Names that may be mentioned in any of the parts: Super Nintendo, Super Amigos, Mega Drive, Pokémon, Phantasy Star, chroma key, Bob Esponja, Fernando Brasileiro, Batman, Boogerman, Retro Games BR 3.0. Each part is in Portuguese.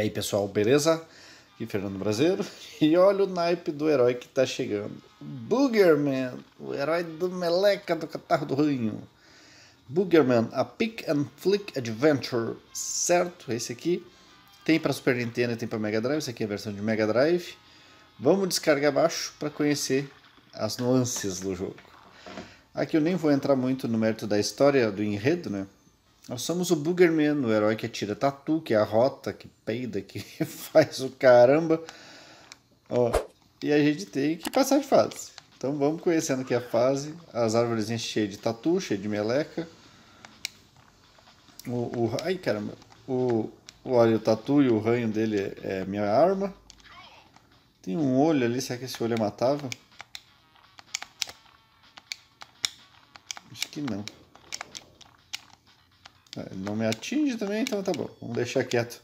aí pessoal, beleza? Aqui Fernando Brasileiro. E olha o naipe do herói que tá chegando. Boogerman, o herói do meleca do catarro do ranho. Boogerman, a Pick and Flick Adventure, certo? Esse aqui tem para Super Nintendo e tem para Mega Drive. Essa aqui é a versão de Mega Drive. Vamos descarregar abaixo para conhecer as nuances do jogo. Aqui eu nem vou entrar muito no mérito da história, do enredo, né? Nós somos o Boogerman, o herói que atira tatu, que arrota, que peida, que faz o caramba. Ó, e a gente tem que passar de fase. Então vamos conhecendo aqui a fase. As árvores cheias de tatu, cheias de meleca. Ai caramba. Olha, o tatu e o ranho dele é minha arma. Tem um olho ali, será que esse olho é matável? Acho que não. Não me atinge também, então tá bom. Vamos deixar quieto.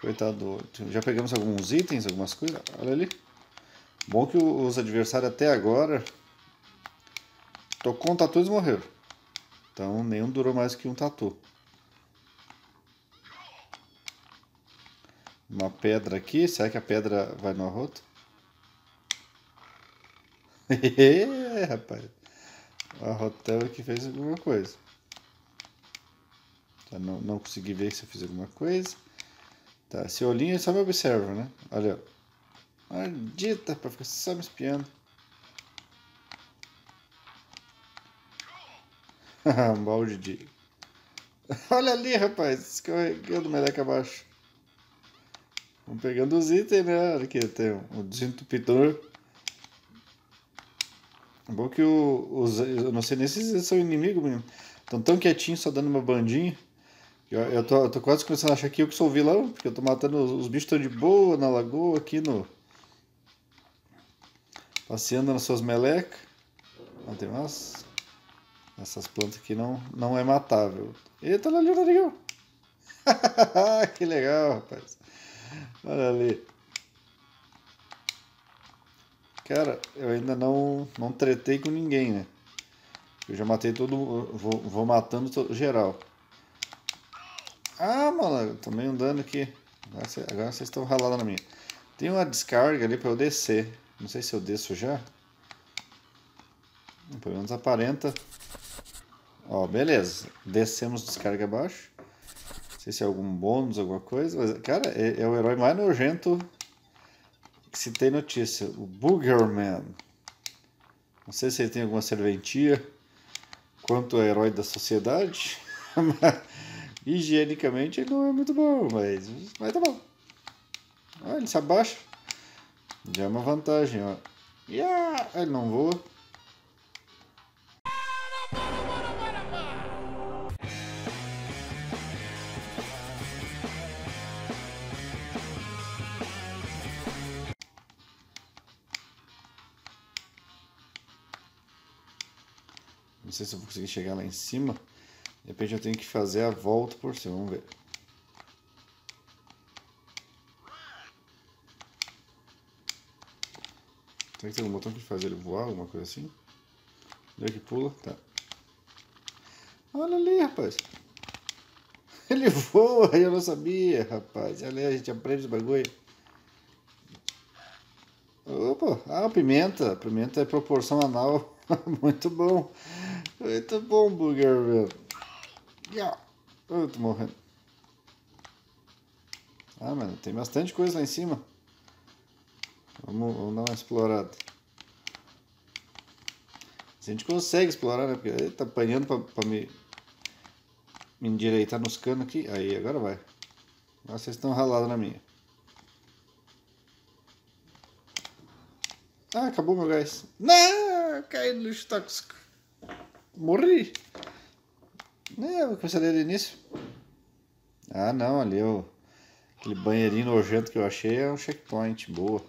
Coitado. Já pegamos alguns itens, algumas coisas. Olha ali. Bom que os adversários até agora... Tocou um tatu e eles morreram. Então nenhum durou mais que um tatu. Uma pedra aqui. Será que a pedra vai no arroto? É, rapaz. O arrotão aqui fez alguma coisa. Não consegui ver se eu fiz alguma coisa. Tá, esse olhinho só me observa, né? Olha, maldita, pra ficar só me espiando. Um balde de... Olha ali, rapaz, escorregando o meleca abaixo. Vamos pegando os itens, né? Olha aqui, tem um desentupidor. É bom que eu não sei nem se eles são inimigos, menino. Estão tão quietinhos, só dando uma bandinha. Eu tô quase começando a achar que eu que sou o vilão, porque eu tô matando os bichos tão de boa na lagoa aqui no... Passeando nas suas melecas. Não tem mais. Essas plantas aqui não é matável. Eita, olha ali, olha ali. Que legal, rapaz. Olha ali. Cara, eu ainda não tretei com ninguém, né? Eu já matei todo... Vou matando todo, geral. Ah, mano, tomei um dano aqui. Agora vocês estão ralados na minha. Tem uma descarga ali pra eu descer. Não sei se eu desço já. Pelo menos aparenta. Ó, beleza. Descemos descarga abaixo. Não sei se é algum bônus, alguma coisa. Mas, cara, é o herói mais nojento que se tem notícia. O Boogerman. Não sei se ele tem alguma serventia quanto é herói da sociedade. Higienicamente ele não é muito bom, mas tá bom. Olha, ele se abaixa. Já é uma vantagem, ó. Yeah! Ele não voa. Não sei se eu vou conseguir chegar lá em cima. De repente eu tenho que fazer a volta por cima, vamos ver. Será que tem um botão que faz ele voar, alguma coisa assim? Onde é que pula? Tá. Olha ali, rapaz. Ele voa, eu não sabia, rapaz. Olha ali, a gente aprende os bagulho. Opa, pimenta. Pimenta é proporção anal. Muito bom. Muito bom, Boogerman. Eu tô morrendo. Ah, mano, tem bastante coisa lá em cima. Vamos dar uma explorada. Se a gente consegue explorar, né? Porque ele tá apanhando pra me endireitar nos canos aqui. Aí, agora vai. Agora vocês estão ralados na minha. Ah, acabou meu gás. Não, caí no lixo tóxico. Morri. Não, vou começar desde o início. Ah, não, ali eu... Aquele banheirinho nojento que eu achei é um checkpoint, boa.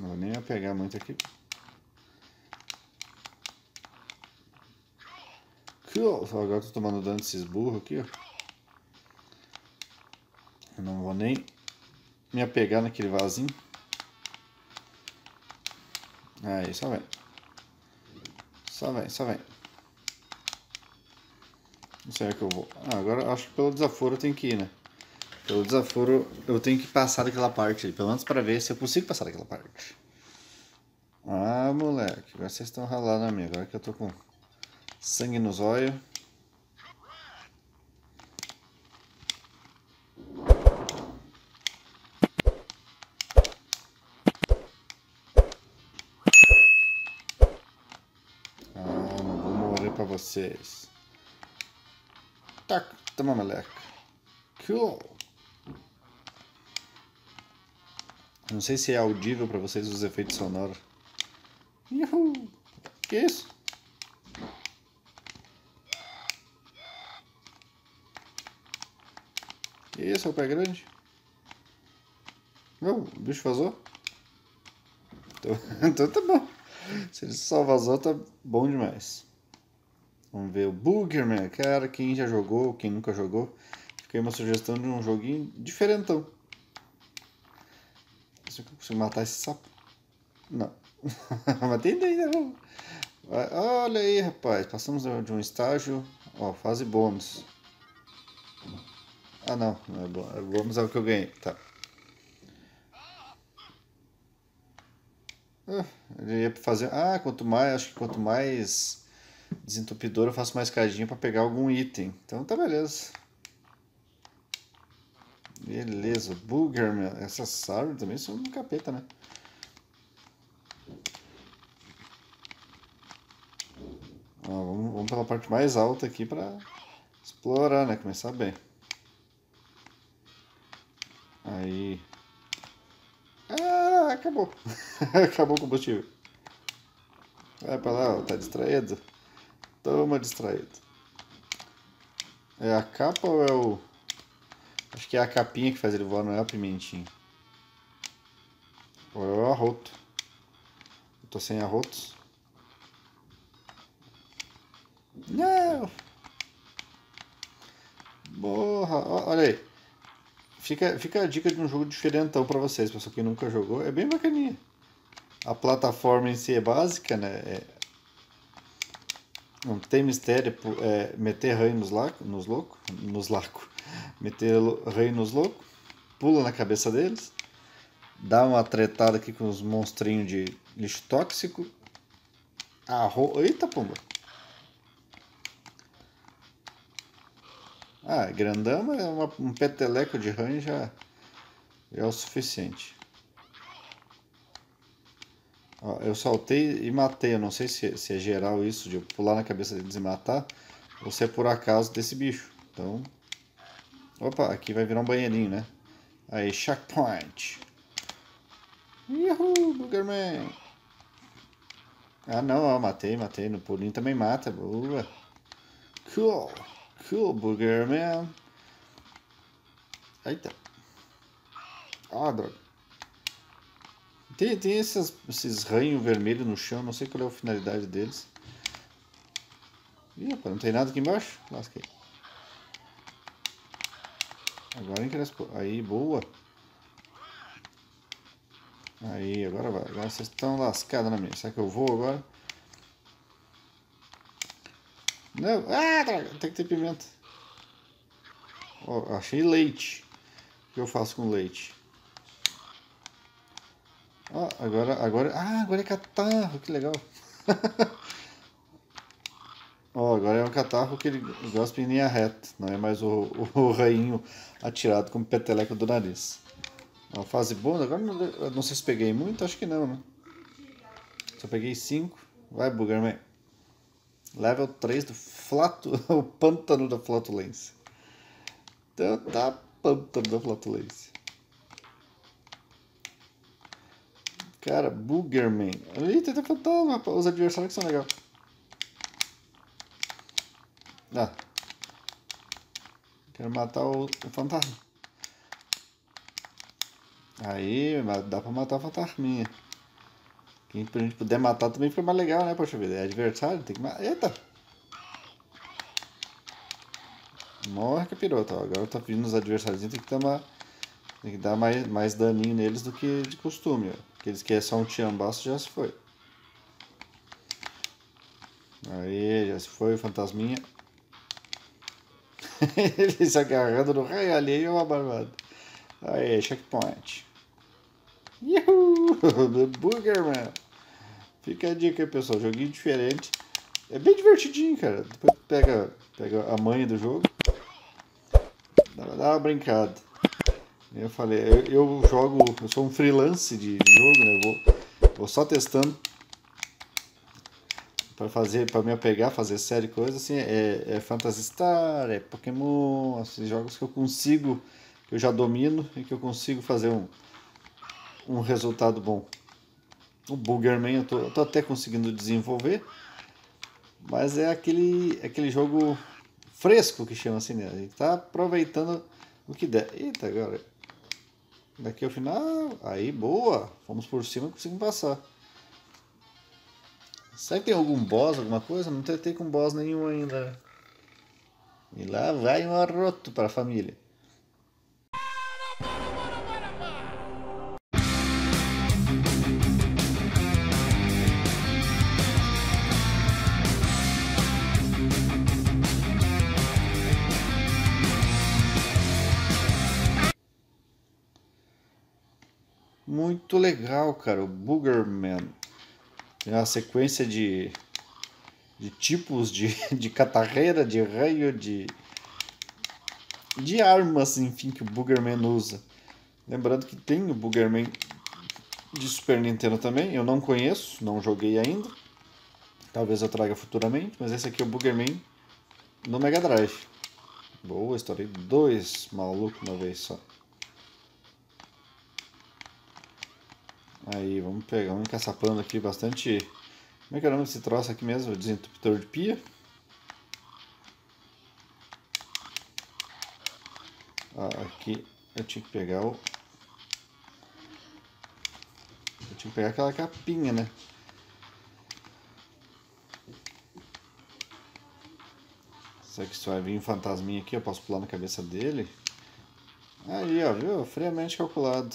Não vou nem me apegar muito aqui. Cool. Só agora eu tô tomando dano desses burros aqui, ó. Não vou nem me apegar naquele vasinho. Aí, só vem. Só vem, só vem. Não sei onde é que eu vou. Ah, agora acho que pelo desaforo eu tenho que ir, né? Pelo desaforo, eu tenho que passar daquela parte, pelo menos pra ver se eu consigo passar daquela parte. Ah, moleque, agora vocês estão ralando a mim, agora que eu tô com sangue nos olhos. Ah, não vou morrer pra vocês. Tac, toma, moleque. Cool. Não sei se é audível pra vocês os efeitos sonoros. Uhul. Que é isso? Que isso, é o pé grande? Não, o bicho vazou? Então tá bom. Se ele só vazou, tá bom demais. Vamos ver o Boogerman. Cara, quem já jogou, quem nunca jogou, fiquei uma sugestão de um joguinho diferentão. Eu consigo matar esse sapo? Não. Matei ainda não. Olha aí, rapaz. Passamos de um estágio. Ó, fase bônus. Ah, não. Não é bônus. É bônus, é o que eu ganhei. Tá. Ele ia fazer... Ah, quanto mais... Acho que quanto mais desentupidor, eu faço mais escadinha pra pegar algum item. Então tá, beleza. Beleza, Boogerman. Essas sardas também são um capeta, né? Ó, vamos pela parte mais alta aqui pra explorar, né? Começar bem. Aí. Ah, acabou. Acabou o combustível. Vai pra lá, ó, tá distraído? Toma, distraído. É a capa ou é o... Acho que é a capinha que faz ele voar, não é a pimentinha. Ou é o arroto. Eu tô sem arrotos. Não! Borra! Olha aí. Fica a dica de um jogo diferentão pra vocês, pessoal que nunca jogou. É bem bacaninha. A plataforma em si é básica, né? Não tem mistério, é meter raio nos loucos, pula na cabeça deles, dá uma tretada aqui com os monstrinhos de lixo tóxico, eita pomba! Ah, grandama é um peteleco de ranho já é o suficiente. Ó, eu saltei e matei, eu não sei se é geral isso de eu pular na cabeça deles e matar, ou se é por acaso desse bicho. Então, opa, aqui vai virar um banheirinho, né? Aí, checkpoint. Uhul, Boogerman. Ah não, ó, matei, no pulinho também mata, boa. Cool, cool, Boogerman. Eita. Ah, droga. Tem esses ranhos vermelhos no chão, não sei qual é a finalidade deles. Ih, rapaz, não tem nada aqui embaixo? Lasquei. Agora encrespo. Aí, boa. Aí, agora vai. Agora vocês estão lascados na minha. Será que eu vou agora? Não. Ah, droga. Tem que ter pimenta. Oh, achei leite. O que eu faço com leite? Ó, oh, agora... Ah, agora é catarro, que legal. Ó, oh, agora é um catarro que ele gosta em linha reta. Não é mais o rainho atirado com o peteleco do nariz. Ó, fase bônus. Agora não sei se peguei muito, acho que não, né? Só peguei 5. Vai, Boogerman. Level 3 do o pântano da flatulência. Então tá, pântano da flatulência. Cara, Boogerman. Ali tenta fantasma, rapaz. Os adversários que são legais. Ah. Quero matar o fantasma. Aí, dá pra matar o fantasminha. Quem a gente puder matar também fica mais legal, né? Poxa vida, é adversário, tem que matar. Eita! Morre, capirota. Agora eu tô pedindo os adversários, tem que dar mais daninho neles do que de costume, ó. Aqueles que é só um tiambaço já se foi. Aí, já se foi o fantasminha. Ele se agarrando no raio alheio, é uma barbada. Aí, checkpoint. Yuhu! Boogerman! Fica a dica aí, pessoal. Joguinho diferente. É bem divertidinho, cara. Depois pega a manha do jogo. Dá uma brincada. Eu falei, eu jogo, eu sou um freelance de jogo, né? Vou só testando para me apegar, fazer série coisa assim. É Phantasy Star, é Pokémon, assim, jogos que eu consigo, que eu já domino e que eu consigo fazer um resultado bom. O Boogerman eu tô até conseguindo desenvolver, mas é aquele jogo fresco que chama assim, né? A gente tá aproveitando o que der. Eita, agora daqui ao final, aí boa, fomos por cima e conseguimos passar. Será que tem algum boss, alguma coisa? Não tentei com boss nenhum ainda. E lá vai um arroto para a família. Muito legal, cara, o Boogerman. Tem uma sequência de tipos de catarreira, de raio, de armas, enfim, que o Boogerman usa. Lembrando que tem o Boogerman de Super Nintendo também, eu não conheço, não joguei ainda. Talvez eu traga futuramente, mas esse aqui é o Boogerman no Mega Drive. Boa, estourei dois malucos uma vez só. Aí, vamos pegar, vamos encaçapando aqui bastante. Como é que é o nome desse troço aqui mesmo? Desentupidor de pia. Ah, aqui eu tinha que pegar o... Eu tinha que pegar aquela capinha, né? Será que isso vai vir um fantasminha aqui? Eu posso pular na cabeça dele? Aí, ó, viu? Friamente calculado.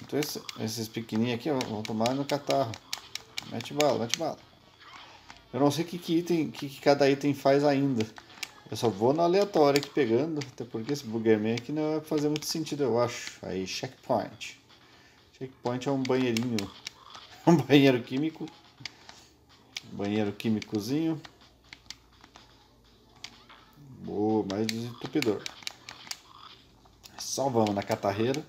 Então esses pequenininhos aqui vão tomar no catarro. Mete bala, mete bala. Eu não sei que cada item faz ainda. Eu só vou no aleatório aqui pegando. Até porque esse Boogerman aqui não vai fazer muito sentido, eu acho. Aí, checkpoint. Checkpoint é um banheirinho. Um banheiro químico. Um banheiro químicozinho. Boa, mais desentupidor. Só vamos na catarreira.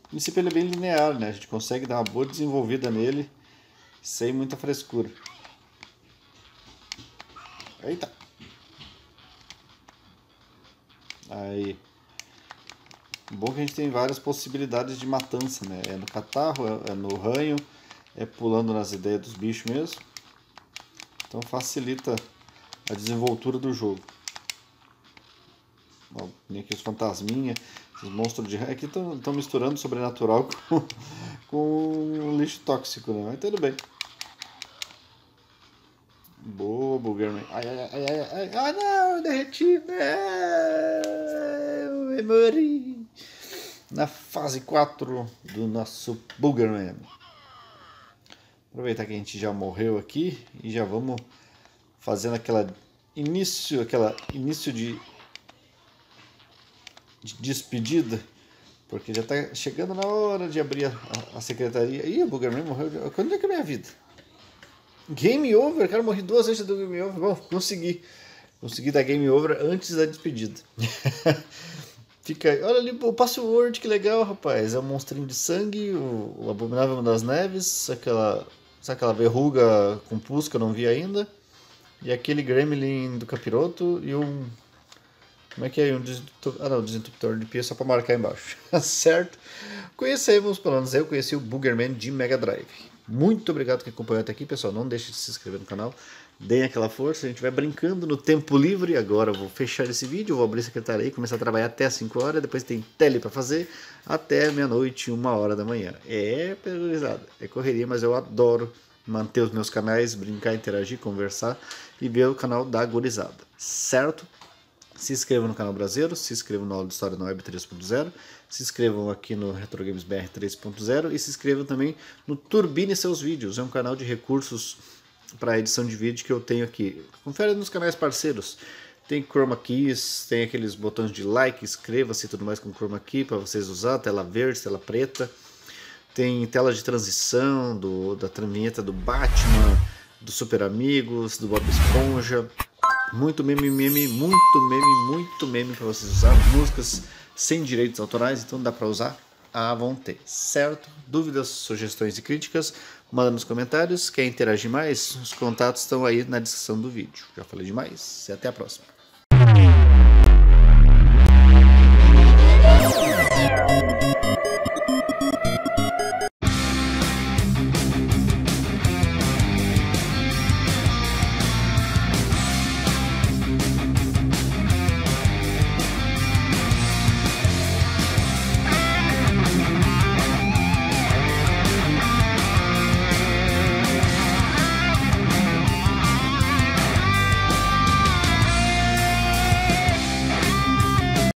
O princípio ele é bem linear, né? A gente consegue dar uma boa desenvolvida nele sem muita frescura. Eita! Aí. Bom que a gente tem várias possibilidades de matança, né? É no catarro, é no ranho, é pulando nas ideias dos bichos mesmo. Então facilita a desenvoltura do jogo. Ó, tem aqui os fantasminha. Os monstros de raio aqui estão misturando sobrenatural com lixo tóxico, né? Mas tudo bem. Boa, Boogerman. Ai, ai, ai, ai, ai. Ah, não, derreti. Não, eu morri. Na fase 4 do nosso Boogerman. Aproveitar que a gente já morreu aqui e já vamos fazendo aquela início de despedida, porque já está chegando na hora de abrir a secretaria. Ih, o Boogerman morreu. Quando é que é a minha vida? Game over, cara, morri duas vezes do game over. Bom, consegui. Consegui dar game over antes da despedida. Fica aí. Olha ali o password, que legal, rapaz. É um monstrinho de sangue, o abominável das neves, aquela verruga com pus que eu não vi ainda, e aquele gremlin do capiroto e um... Como é que é? Um desentupidor de pia, só para marcar embaixo. Certo? Conhecemos, pelo menos eu conheci o Boogerman de Mega Drive. Muito obrigado que acompanhou até aqui, pessoal. Não deixe de se inscrever no canal. Deem aquela força. A gente vai brincando no tempo livre. Agora eu vou fechar esse vídeo, vou abrir a secretária e começar a trabalhar até as 5 horas. Depois tem tele para fazer até meia-noite, 1 hora da manhã. É perigorizado, é correria, mas eu adoro manter os meus canais, brincar, interagir, conversar e ver o canal da Gorizada. Certo? Se inscrevam no canal brasileiro, se inscrevam no Aula de História na Web 3.0, se inscrevam aqui no Retro Games BR 3.0 e se inscrevam também no Turbine Seus Vídeos, é um canal de recursos para edição de vídeo que eu tenho aqui. Confere nos canais parceiros. Tem chroma keys, tem aqueles botões de like, inscreva-se e tudo mais com chroma key para vocês usar, tela verde, tela preta. Tem tela de transição da vinheta do Batman, do Super Amigos, do Bob Esponja. Muito meme para vocês usar. Músicas sem direitos autorais, então dá para usar à vontade, certo? Dúvidas, sugestões e críticas, manda nos comentários. Quer interagir mais? Os contatos estão aí na descrição do vídeo. Já falei demais e até a próxima.